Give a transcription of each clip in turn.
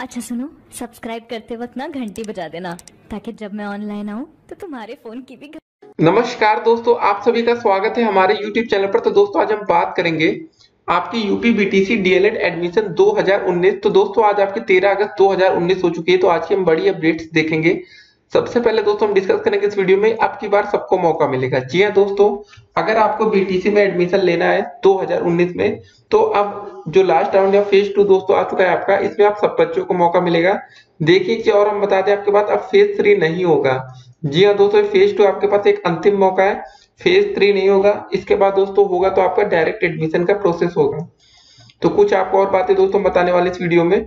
अच्छा सुनो, सब्सक्राइब करते वक्त ना घंटी बजा देना ताकि जब मैं ऑनलाइन आऊं तो तुम्हारे फोन की भी। नमस्कार दोस्तों, आप सभी का स्वागत है हमारे YouTube चैनल पर। तो दोस्तों आज हम बात करेंगे आपकी यूपी बीटीसी डीएलएड एडमिशन 2019। तो दोस्तों आज आपकी 13 अगस्त 2019 हो चुकी है। तो आज की हम बड़ी अपडेट्स देखेंगे। सबसे पहले दोस्तों हम डिस्कस करेंगे इस वीडियो में आपकी बार सबको मौका मिलेगा। जी हां दोस्तों, अगर आपको बीटीसी में एडमिशन लेना है 2019 में, तो अब जो लास्ट राउंड या फेज 2 दोस्तों आ चुका है आपका, इसमें आप सब बच्चों को मौका मिलेगा। देखिए कि और हम बता दें आपके पास अब फेज 3 नहीं होगा। जी हां दोस्तों, फेज 2 आपके पास एक अंतिम मौका है, फेज 3 नहीं होगा। इसके बाद दोस्तों होगा तो आपका डायरेक्ट एडमिशन का प्रोसेस होगा। तो कुछ आपको और बातें दोस्तों बताने वाले इस वीडियो में।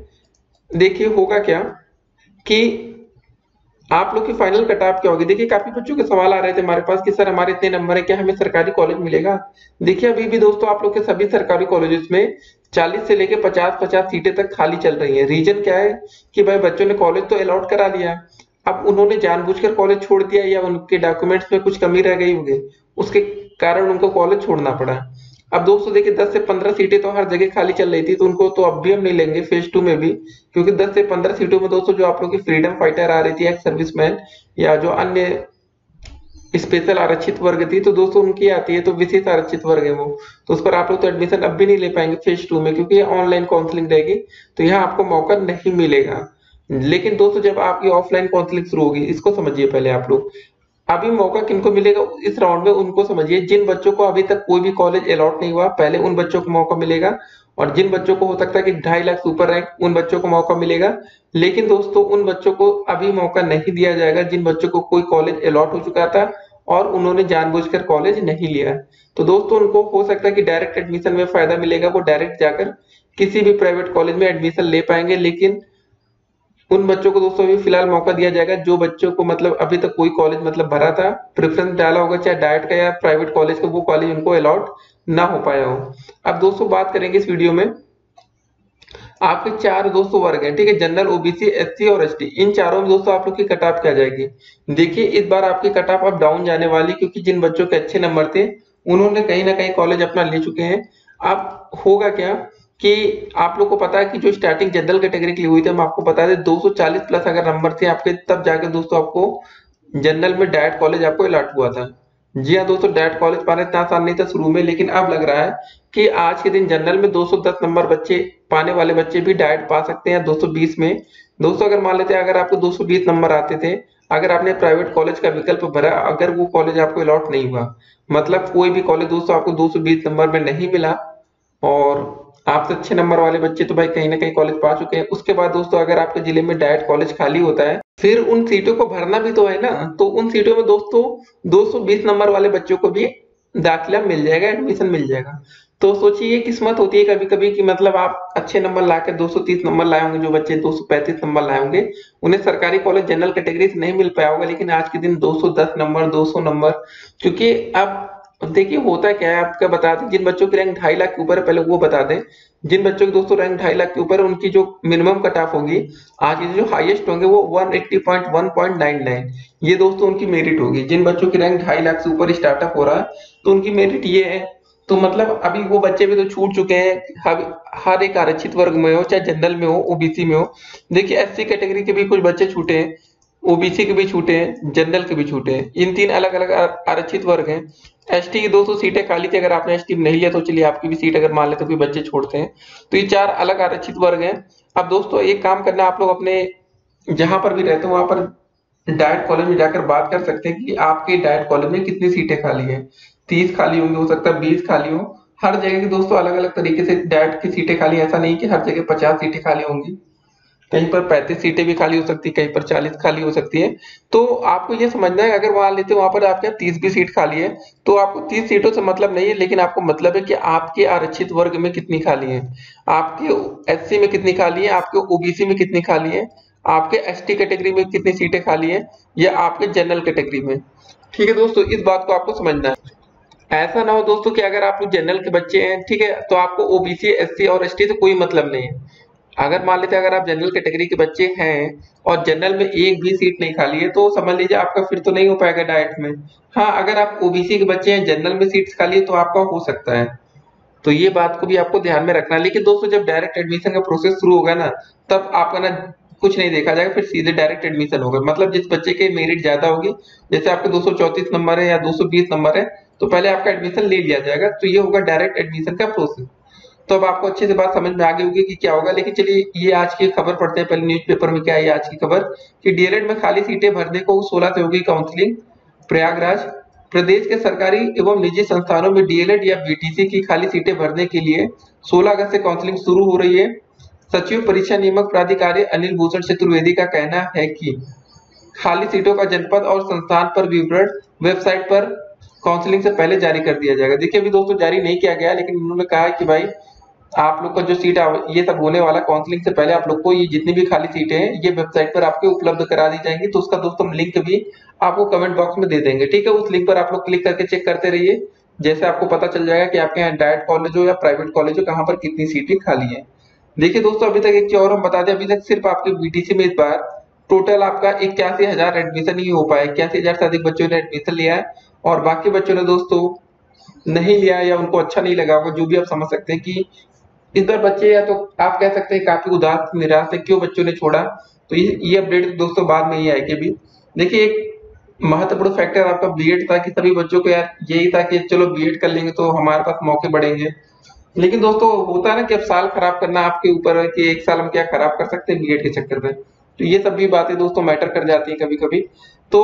देखिए होगा क्या कि आप लोग की फाइनल कट ऑफ क्या होगी। देखिए काफी बच्चों के सवाल आ रहे थे हमारे पास कि सर हमारे इतने नंबर है, क्या हमें सरकारी कॉलेज मिलेगा। देखिए अभी भी दोस्तों आप लोग के सभी सरकारी कॉलेजेस में 40 से लेके 50-50 सीटें तक खाली चल रही है। रीजन क्या है कि भाई बच्चों ने कॉलेज तो अलॉट करा लिया, अब उन्होंने जानबूझकर कॉलेज छोड़ दिया या उनके डॉक्यूमेंट्स में कुछ कमी रह गई होगी, उसके कारण उनको कॉलेज छोड़ना पड़ा। अब दोस्तों देखिए 10 से 15 सीटें तो हर जगह खाली चल रही थी, तो उनको तो अब भी हम नहीं लेंगे फेज 2 में भी, क्योंकि 10 से 15 सीटों में दोस्तों जो आप लोग की फ्रीडम फाइटर आ रही थी, एक्स सर्विसमैन या जो अन्य स्पेशल आरक्षित वर्ग थी, तो दोस्तों उनकी आती है तो विशेष आरक्षित वर्ग है वो, तो उस पर आप लोग तो एडमिशन अब भी नहीं ले पाएंगे फेज 2 में, क्योंकि ऑनलाइन काउंसलिंग रहेगी तो यहाँ आपको मौका नहीं मिलेगा। लेकिन दोस्तों जब आपकी ऑफलाइन काउंसलिंग शुरू होगी, इसको समझिए पहले आप लोग। अभी मौका किनको मिलेगा इस राउंड में उनको समझिए, जिन बच्चों को अभी तक कोई भी कॉलेज अलॉट नहीं हुआ पहले उन बच्चों को मौका मिलेगा, और जिन बच्चों को हो सकता है कि 2.5 लाख सुपर रैंक उन बच्चों को मौका मिलेगा। लेकिन दोस्तों उन बच्चों को अभी मौका नहीं दिया जाएगा जिन बच्चों को कोई कॉलेज अलॉट हो चुका था और उन्होंने जानबूझकर कॉलेज नहीं लिया। तो दोस्तों उनको हो सकता है कि डायरेक्ट एडमिशन में फायदा मिलेगा, वो डायरेक्ट जाकर किसी भी प्राइवेट कॉलेज में एडमिशन ले पाएंगे। लेकिन उन बच्चों को दोस्तों अभी फिलहाल मौका दिया जाएगा जो बच्चों को मतलब अभी तक कोई कॉलेज मतलब भरा था, प्रेफरेंस डाला होगा चाहे डाइट का या प्राइवेट कॉलेज का, वो कॉलेज उनको अलॉट ना हो पाया हो। अब दोस्तों बात करेंगे इस वीडियो में, आपके 4 दोस्तों वर्ग हैं, ठीक है, जनरल, ओबीसी, एससी और एसटी। इन चारों में दोस्तों आप लोग की कट ऑफ क्या जाएगी। देखिए इस बार आपकी कट ऑफ अब डाउन जाने वाली, क्योंकि जिन बच्चों के अच्छे नंबर थे उन्होंने कहीं ना कहीं कॉलेज अपना ले चुके हैं। अब होगा क्या कि आप लोग को पता है कि जो स्टार्टिंग जनरल कैटेगरी के लिए हुई थी, हम आपको बता दें 240 प्लस अगर नंबर थे आपके, तब जाकर दोस्तों आपको जनरल में डायट कॉलेज आपको अलॉट हुआ था। जी हाँ दोस्तों, डायट कॉलेज पाने इतना आसान नहीं था शुरू में, लेकिन अब लग रहा है कि आज के दिन जनरल में 210 नंबर बच्चे पाने वाले बच्चे भी डायट पा सकते हैं 220 में। दोस्तों अगर मान लेते हैं अगर आपको 220 नंबर आते थे, अगर आपने प्राइवेट कॉलेज का विकल्प भरा, अगर वो कॉलेज आपको अलॉट नहीं हुआ, मतलब कोई भी कॉलेज दोस्तों आपको 220 नंबर में नहीं मिला और आपसे अच्छे नंबर वाले बच्चे तो भाई कहीं ना कहीं कॉलेज पा चुके हैं, उसके बाद दोस्तों अगर आपके जिले में डाइट कॉलेज खाली होता है, फिर उन सीटों को भरना भी तो है ना, तो उन सीटों में दोस्तों 220 नंबर वाले बच्चों को भी दाखिला मिल जाएगा, एडमिशन मिल जाएगा। तो सोचिए किस्मत होती है कभी कभी कि मतलब आप अच्छे नंबर लाकर 230 नंबर लाए होंगे, जो बच्चे 235 नंबर लाए होंगे उन्हें सरकारी कॉलेज जनरल कैटेगरी से नहीं मिल पाया होगा, लेकिन आज के दिन 210 नंबर 200 नंबर, क्योंकि अब देखिए होता क्या है आपका बता दें, जिन बच्चों की रैंक 2.5 लाख के ऊपर है, पहले वो बता दें, जिन बच्चों की दोस्तों रैंक 2.5 लाख के ऊपर है, उनकी जो मिनिमम कट ऑफ होगी आज की जो हाईएस्ट होंगे वो 180.1.99, ये दोस्तों उनकी मेरिट होगी। जिन बच्चों की रैंक 2.5 लाख से ऊपर स्टार्टअप हो रहा है तो उनकी मेरिट ये है। तो मतलब अभी वो बच्चे भी तो छूट चुके हैं हर एक आरक्षित वर्ग में हो, चाहे जनरल में हो, ओबीसी में हो। देखिए एससी कैटेगरी के भी कुछ बच्चे छूटे हैं, ओबीसी के भी छूटे हैं, जनरल के भी छूटे हैं, इन 3 अलग अलग आरक्षित वर्ग हैं। एसटी की 200 सीटें खाली थी, अगर आपने एसटी नहीं लिया तो चलिए आपकी भी सीट अगर मान लेते तो भी बच्चे छोड़ते हैं, तो ये 4 अलग आरक्षित वर्ग हैं। अब दोस्तों एक काम करना, आप लोग अपने जहां पर भी रहते हो वहां पर डाइट कॉलेज में जाकर बात कर सकते हैं कि आपके डाइट कॉलेज में कितनी सीटें खाली है, 30 खाली होंगी, हो सकता है 20 खाली हो। हर जगह की दोस्तों अलग अलग तरीके से डाइट की सीटें खाली, ऐसा नहीं कि हर जगह 50 सीटें खाली होंगी, कहीं पर 35 सीटें भी खाली हो सकती है, कहीं पर 40 खाली हो सकती है। तो आपको ये समझना है, अगर वहां लेते हो वहां पर आपके 30 भी सीट खाली है, तो आपको 30 सीटों से मतलब नहीं है, लेकिन आपको मतलब है कि आपके आरक्षित वर्ग में कितनी खाली है, आपके एससी में कितनी खाली है, आपके ओबीसी में कितनी खाली है, आपके एसटी कैटेगरी में कितनी सीटें खाली है, या आपके जनरल कैटेगरी में। ठीक है दोस्तों, इस बात को आपको समझना है। ऐसा ना हो दोस्तों कि अगर आप जनरल के बच्चे हैं, ठीक है, तो आपको ओबीसी, एससी और एसटी से कोई मतलब नहीं है। अगर मान लेते हैं अगर आप जनरल कैटेगरी के बच्चे हैं और जनरल में एक भी सीट नहीं खाली है, तो समझ लीजिए आपका फिर तो नहीं हो पाएगा डाइट में। हाँ, अगर आप ओबीसी के बच्चे हैं, जनरल में सीट खाली है, तो आपका हो सकता है। तो ये बात को भी आपको ध्यान में रखना है। लेकिन दोस्तों जब डायरेक्ट एडमिशन का प्रोसेस शुरू होगा ना, तब आपका ना कुछ नहीं देखा जाएगा, फिर सीधे डायरेक्ट एडमिशन होगा। मतलब जिस बच्चे के मेरिट ज्यादा होगी, जैसे आपके 234 नंबर है या 220 नंबर है, तो पहले आपका एडमिशन ले लिया जाएगा। तो ये होगा डायरेक्ट एडमिशन का प्रोसेस। तो अब आपको अच्छे से बात समझ में आ गई होगी कि क्या होगा। लेकिन चलिए ये आज की खबर पढ़ते हैं पहले। न्यूज़पेपर में क्या है आज की खबर कि डीएलएड में खाली सीटें भरने को 16 से होगी काउंसलिंग। प्रयागराज प्रदेश के सरकारी एवं निजी संस्थानों में डीएलएड या बीटीसी की खाली सीटें भरने के लिए 16 अगस्त से काउंसलिंग शुरू हो रही है। सचिव परीक्षा नियामक प्राधिकारी अनिल भूषण चतुर्वेदी का कहना है कि खाली सीटों का जनपद और संस्थान पर विवरण वेबसाइट पर काउंसलिंग से पहले जारी कर दिया जाएगा। देखिए अभी दोस्तों जारी नहीं किया गया, लेकिन उन्होंने कहा कि भाई आप लोग का जो सीट ये सब होने वाला काउंसलिंग से पहले आप लोग को ये जितनी भी खाली सीटें हैं ये वेबसाइट पर आपके उपलब्ध करा दी जाएंगी। तो उसका दोस्तों हम लिंक भी आपको कमेंट बॉक्स में दे देंगे, ठीक है। उस लिंक पर आप लोग क्लिक करके चेक करते रहिए, जैसे आपको पता चल जाएगा कि आपके यहाँ डाइट कॉलेज हो या प्राइवेट कॉलेज हो, कहाँ पर कितनी सीटें खाली है। देखिए दोस्तों अभी तक एक चीज और हम बता दें, अभी तक सिर्फ आपके बीटीसी में इस बार टोटल आपका 81,000 एडमिशन ही हो पाया। 81,000 से अधिक बच्चों ने एडमिशन लिया है और बाकी बच्चों ने दोस्तों नहीं लिया या उनको अच्छा नहीं लगा होगा, जो भी आप समझ सकते हैं कि इस बार बच्चे या तो आप कह सकते हैं काफी उदास निराश है, क्यों बच्चों ने छोड़ा। तो ये अपडेट दोस्तों बाद में ही आए कि भी देखिए एक महत्वपूर्ण फैक्टर आपका बीएड था कि सभी बच्चों को यार यही था कि चलो बीएड कर लेंगे तो हमारे पास मौके बढ़ेंगे। लेकिन दोस्तों होता है ना कि अब साल खराब करना आपके ऊपर है कि एक साल हम क्या खराब कर सकते हैं बीएड के चक्कर में। तो ये सब भी बातें दोस्तों मैटर कर जाती है कभी कभी। तो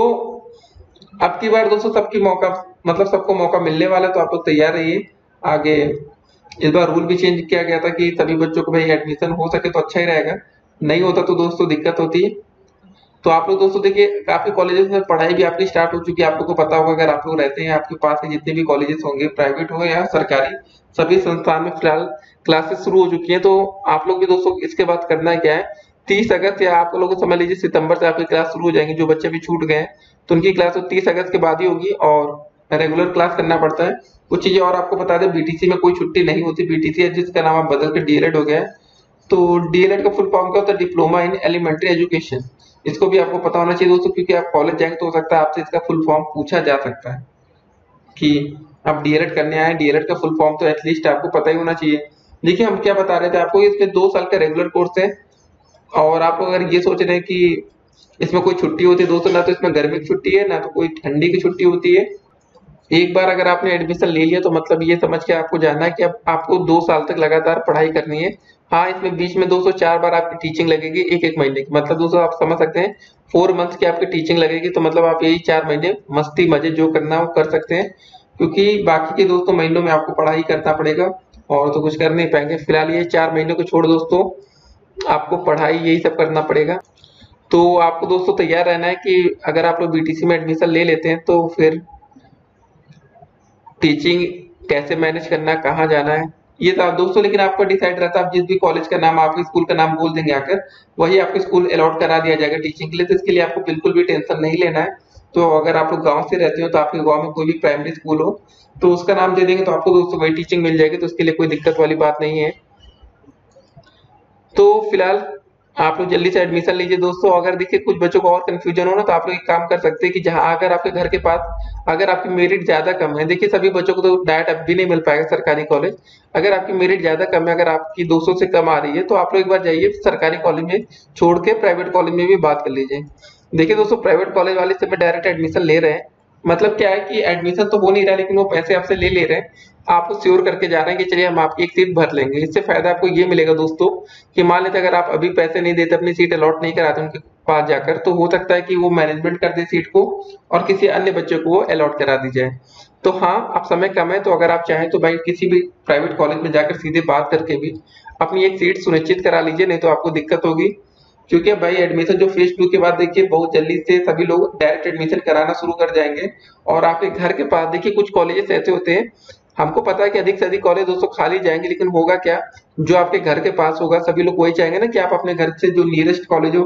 अब की बार दोस्तों सबकी मौका मतलब सबको मौका मिलने वाला, तो आप लोग तैयार रहिए। आगे इस बार रूल भी चेंज किया गया था कि सभी बच्चों को भाई एडमिशन हो सके तो अच्छा ही रहेगा, नहीं होता तो दोस्तों दिक्कत होती है। तो आप लोग दोस्तों देखिए काफी कॉलेजेस में पढ़ाई भी आपकी स्टार्ट हो चुकी है। आप लोग को पता होगा अगर आप लोग रहते हैं, आपके पास के जितने भी कॉलेजेस होंगे प्राइवेट हो या सरकारी, सभी संस्थान में फिलहाल क्लासेस शुरू हो चुकी है। तो आप लोग भी दोस्तों इसके बाद करना क्या है, 30 अगस्त या आप लोग समझ लीजिए सितंबर से आपकी क्लास शुरू हो जाएंगी। जो बच्चे भी छूट गए तो उनकी क्लास तो 30 अगस्त के बाद ही होगी और रेगुलर क्लास करना पड़ता है। कुछ चीजें और आपको बता दें, बीटीसी में कोई छुट्टी नहीं होती। बीटीसी है जिसका नाम आप बदल कर डीएलएड हो गया है। तो डीएलएड का फुल फॉर्म क्या होता है, डिप्लोमा इन एलिमेंट्री एजुकेशन। इसको भी आपको पता होना चाहिए दोस्तों, क्योंकि आप कॉलेज जाएंगे तो हो सकता है आपसे इसका फुल फॉर्म पूछा जा सकता है कि आप डीएलएड करने आए, डीएलएड का फुल फॉर्म तो एटलीस्ट आपको पता ही होना चाहिए। देखिए हम क्या बता रहे थे आपको, इसमें 2 साल का रेगुलर कोर्स है और आप लोग अगर ये सोच रहे हैं कि इसमें कोई छुट्टी होती है दोस्तों, ना तो इसमें गर्मी की छुट्टी है ना तो कोई ठंडी की छुट्टी होती है। एक बार अगर आपने एडमिशन ले लिया तो मतलब ये समझ के आपको जाना है कि अब आपको 2 साल तक लगातार पढ़ाई करनी है। हाँ, इसमें बीच में दोस्तों 4 बार आपकी टीचिंग लगेगी, एक एक महीने की, मतलब दोस्तों आप समझ सकते हैं 4 मंथ की आपकी टीचिंग लगेगी। तो मतलब आप यही 4 महीने मस्ती मजे जो करना हो कर सकते हैं, क्योंकि बाकी के दोस्तों महीनों में आपको पढ़ाई करना पड़ेगा और तो कुछ कर नहीं पाएंगे। फिलहाल ये 4 महीनों को छोड़ दोस्तों आपको पढ़ाई यही सब करना पड़ेगा। तो आपको दोस्तों तैयार रहना है कि अगर आप लोग बीटीसी में एडमिशन ले लेते हैं तो फिर टीचिंग कैसे मैनेज करना, कहाँ जाना है, ये सब दोस्तों लेकिन आपका डिसाइड रहता है। आप जिस भी कॉलेज का नाम, आपके स्कूल का नाम बोल देंगे आकर, वही आपके स्कूल अलॉट करा दिया जाएगा टीचिंग के लिए। तो इसके लिए आपको बिल्कुल भी टेंशन नहीं लेना है। तो अगर आप लोग गाँव से रहते हो तो आपके गाँव में कोई भी प्राइमरी स्कूल हो तो उसका नाम दे देंगे तो आपको दोस्तों वही टीचिंग मिल जाएगी। तो उसके लिए कोई दिक्कत वाली बात नहीं है। तो फिलहाल आप लोग जल्दी से एडमिशन लीजिए दोस्तों। अगर देखिए कुछ बच्चों को और कंफ्यूजन हो ना, तो आप लोग एक काम कर सकते हैं कि जहाँ अगर आपके घर के पास अगर आपकी मेरिट ज्यादा कम है, देखिए सभी बच्चों को तो डाइट अब भी नहीं मिल पाएगा सरकारी कॉलेज। अगर आपकी मेरिट ज्यादा कम है, अगर आपकी 200 से कम आ रही है, तो आप लोग एक बार जाइए सरकारी कॉलेज में छोड़ के प्राइवेट कॉलेज में भी बात कर लीजिए। देखिए दोस्तों प्राइवेट कॉलेज वाले समय डायरेक्ट एडमिशन ले रहे हैं, मतलब क्या है कि एडमिशन तो हो नहीं रहा लेकिन वो पैसे आपसे ले रहे हैं। आपको श्योर करके जा रहे हैं कि चलिए हम आपकी एक सीट भर लेंगे। इससे फायदा आपको ये मिलेगा दोस्तों कि मान लेते अगर आप अभी पैसे नहीं देते, अपनी सीट अलॉट नहीं कराते उनके पास जाकर, तो हो सकता है कि वो मैनेजमेंट कर दे सीट को और किसी अन्य बच्चे को वो अलॉट करा दी जाए। तो हाँ, आप समय कम है, तो अगर आप चाहें तो भाई किसी भी प्राइवेट कॉलेज में जाकर सीधे बात करके भी अपनी एक सीट सुनिश्चित करा लीजिए, नहीं तो आपको दिक्कत होगी। क्योंकि भाई एडमिशन जो फेज 2 के बाद देखिए बहुत जल्दी से सभी लोग डायरेक्ट एडमिशन कराना शुरू कर जाएंगे। और आपके घर के पास देखिए कुछ कॉलेजेस ऐसे होते हैं, हमको पता है कि अधिक से अधिक कॉलेज दोस्तों खाली जाएंगे, लेकिन होगा क्या, जो आपके घर के पास होगा सभी लोग वही चाहेंगे ना कि आप अपने घर से जो नियरेस्ट कॉलेज हो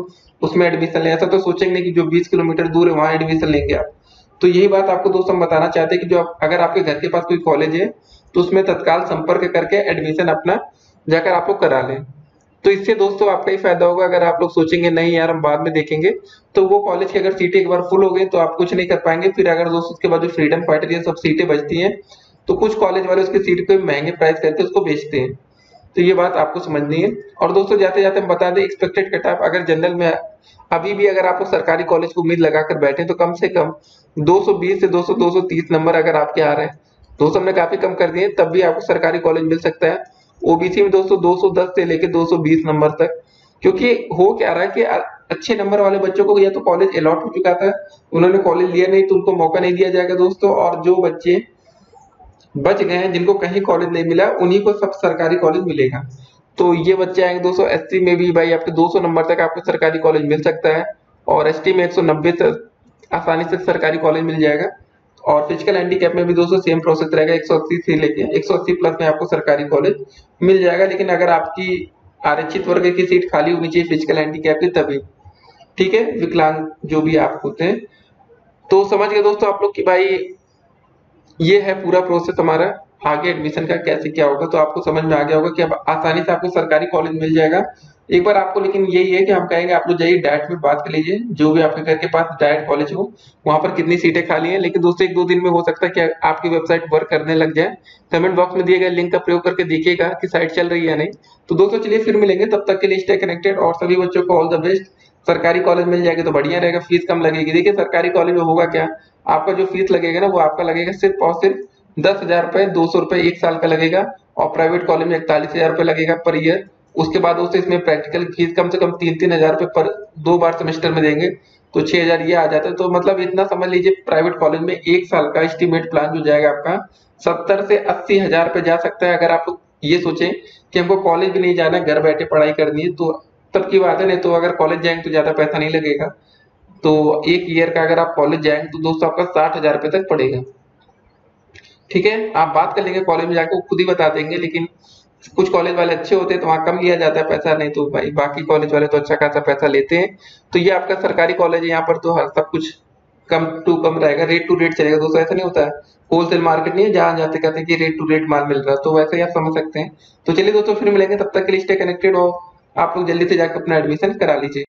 उसमें एडमिशन लें। ऐसा तो सोचेंगे कि जो 20 किलोमीटर दूर है वहाँ एडमिशन लेंगे आप। तो यही बात आपको दोस्तों हम बताना चाहते हैं कि जो अगर आपके घर के पास कोई कॉलेज है तो उसमें तत्काल संपर्क करके एडमिशन अपना जाकर आप लोग करा लें। तो इससे दोस्तों आपका ही फायदा होगा। अगर आप लोग सोचेंगे नहीं यार हम बाद में देखेंगे, तो वो कॉलेज की अगर सीटें एक बार फुल हो गई तो आप कुछ नहीं कर पाएंगे। फिर अगर दोस्तों उसके बाद जो फ्रीडम फाइटर ये सब सीटें बचती हैं तो कुछ कॉलेज वाले उसकी सीट को महंगे प्राइस करके उसको बेचते हैं। तो ये बात आपको समझनी है। और दोस्तों जाते जाते हम बता दें, एक्सपेक्टेड कटऑफ अगर जनरल में अभी भी अगर आपको सरकारी कॉलेज को उम्मीद लगाकर बैठे तो कम से कम 220 से 200 230 नंबर अगर आपके आ रहे हैं, दोस्तों हमने काफी कम कर दिए, तब भी आपको सरकारी कॉलेज मिल सकता है। ओबीसी में दोस्तों 210 से लेकर 220 नंबर तक, क्योंकि हो क्या रहा है कि अच्छे नंबर वाले बच्चों को या तो कॉलेज अलॉट हो चुका था, उन्होंने कॉलेज लिया नहीं तो उनको मौका नहीं दिया जाएगा दोस्तों, और जो बच्चे बच गए हैं जिनको कहीं कॉलेज नहीं मिला उन्हीं को सब सरकारी कॉलेज मिलेगा। तो ये बच्चे आएंगे दोस्तों, एससी में भी भाई आपके 200 नंबर तक आपको सरकारी कॉलेज मिल सकता है, और एसटी में 190 तक आसानी से सरकारी कॉलेज मिल जाएगा। और फिजिकल हैंडीकैप में भी दोस्तों सेम प्रोसेस रहेगा, 180 से लेकर 180 प्लस में आपको सरकारी कॉलेज मिल जाएगा, लेकिन अगर आपकी आरक्षित वर्ग की सीट खाली होनी चाहिए फिजिकल हैंडीकैप की तभी, ठीक है, विकलांग जो भी आप होते हैं। तो समझ गए दोस्तों आप लोग कि भाई ये है पूरा प्रोसेस हमारा आगे एडमिशन का कैसे क्या होगा। तो आपको समझ में आ गया होगा कि अब आसानी से आपको सरकारी कॉलेज मिल जाएगा। एक बार आपको लेकिन यही है कि हम कहेंगे आप लोग जाइए डाइट में बात कर लीजिए, जो भी आपके घर के पास डाइट कॉलेज हो वहाँ पर कितनी सीटें खाली हैं। लेकिन दोस्तों 1-2 दिन में हो सकता है कि आपकी वेबसाइट वर्क करने लग जाए। कमेंट बॉक्स में दिए गए लिंक का प्रयोग करके देखिएगा कि साइट चल रही है या नहीं। तो दोस्तों चलिए फिर मिलेंगे, तब तक के लिए स्टे कनेक्टेड और सभी बच्चों को ऑल द बेस्ट। सरकारी कॉलेज मिल जाएगा तो बढ़िया रहेगा, फीस कम लगेगी। देखिए सरकारी कॉलेज में होगा क्या, आपका जो फीस लगेगा ना वो आपका लगेगा सिर्फ और सिर्फ 10,000 रुपये, 200 रुपये एक साल का लगेगा, और प्राइवेट कॉलेज में 41,000 रुपये लगेगा पर ईयर। उसके बाद दोस्तों इसमें प्रैक्टिकल फीस कम से कम 3-3 हज़ार रुपये पर 2 बार सेमेस्टर में देंगे, तो 6,000 ये आ जाता है। तो मतलब इतना समझ लीजिए प्राइवेट कॉलेज में एक साल का एस्टिमेट प्लान जो जाएगा आपका 70 से 80 हज़ार रुपये जा सकता है। अगर आप लोग ये सोचें कि हमको कॉलेज भी नहीं जाना, घर बैठे पढ़ाई करनी है तो तब की बात है, नहीं तो अगर कॉलेज जाएंगे तो ज़्यादा पैसा नहीं लगेगा। तो एक ईयर का अगर आप कॉलेज जाएंगे तो दोस्तों आपका 60,000 रुपये तक पड़ेगा, ठीक है। आप बात कर लेंगे कॉलेज में जाकर, खुद ही बता देंगे, लेकिन कुछ कॉलेज वाले अच्छे होते हैं तो वहाँ कम लिया जाता है पैसा, नहीं तो भाई बाकी कॉलेज वाले तो अच्छा खासा पैसा लेते हैं। तो ये आपका सरकारी कॉलेज है, यहाँ पर तो सब कुछ कम टू कम रहेगा, रेट टू रेट चलेगा दोस्तों। ऐसा नहीं होता है होलसेल मार्केट नहीं है जहाँ जाते कहते हैं कि रेट टू रेट माल मिल रहा है, तो वैसे ही आप समझ सकते हैं। तो चलिए दोस्तों फिर मिलेंगे, तब तक के लिए स्टे कनेक्टेड हो, आप लोग जल्दी से जाकर अपना एडमिशन करा लीजिए।